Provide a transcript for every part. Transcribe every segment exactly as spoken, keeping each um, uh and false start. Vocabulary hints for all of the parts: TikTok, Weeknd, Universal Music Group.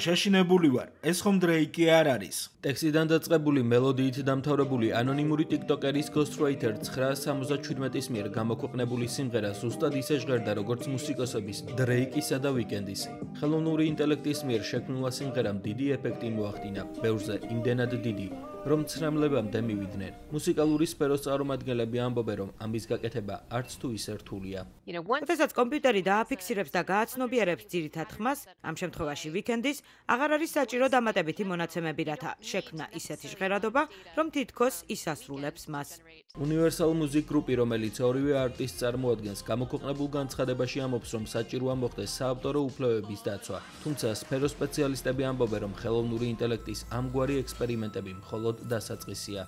შეშინებული ვარ. ეს ხომ დრეიკი არ არის. Ტექსტიდან დაწყებული მელოდიით დამთავრებული ანონიმური TikTokeris Ghostwriter nine seven seven მიერ გამოქვეყნებული სიმღერა ზუსტად ისე ჟღერდა როგორც მუსიკოსების დრეიკისა და Weeknd-ის. Ხელოვნური ინტელექტის მიერ შექმნილმა სიმღერამ დიდი ეფექტი მოახდინა ბევრზე იმდენად დიდი რომ ცნამლებამდე მივიდნენ. Მუსიკალური სფეროს წარმომადგენლები ამბობენ, რომ ამის გაკეთება არც თუ ისე რთულია. Შესაძაც კომპიუტერი დააფიქსირებს და გააცნობიერებს ძირითად ხმას, ამ შემთხვევაში Weeknd-ის, აღარ არის საჭირო დამატებითი მონაცემები, რათა შექმნა ისეთი ჟღერადობა, რომ თითქოს ისასრულებს მას. Universal Music Group, რომელიც ორივე არტისტს წარმოადგენს, გამოქვეყნებულ განცხადებაში ამბობს, რომ საჭიროა მოხდეს საავტორო უფლებების დაცვა. Თუმცა სფეროს სპეციალისტები ამბობენ, რომ ხელოვნური ინტელექტის ამგვარი ექსპერიმენტები მხოლოდ დასაწყისია.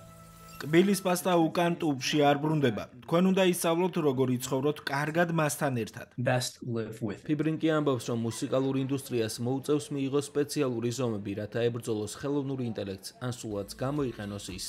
Კბილის პასტა უკან ტუბში არ ბრუნდება. Თქვენ უნდა ისწავლოთ როგორ იცხოვროთ კარგად მასთან ერთად. Ფიბრინკი ამბობს, რომ მუსიკალურ ინდუსტრიას მოუწევს მიიღოს სპეციალური ზომები, რათა ებრძოლოს ხელოვნურ ინტელექტს, ან სულაც გამოიყენოს ის.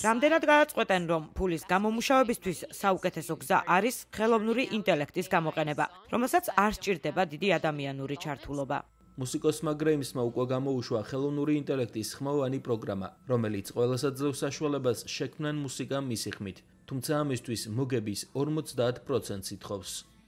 Რამდენად გადაწყვეტენ, რომ ფულის გამომუშავებისთვის საუკეთესო გზა არის ხელოვნური ინტელექტის გამოყენება, რომელსაც არ სჭირდება დიდი ადამიანური ჩართულობა. Მუსიკოსმა გრეიმსმა უკვე გამოუშვა ხელოვნური ინტელექტის ხმოვანი პროგრამა, რომელიც ყველას აძლევს საშუალებას შექმნან მუსიკა მისი ხმით, თუმცა ამისთვის მოგების ორმოცდაათ პროცენტს ითხოვს.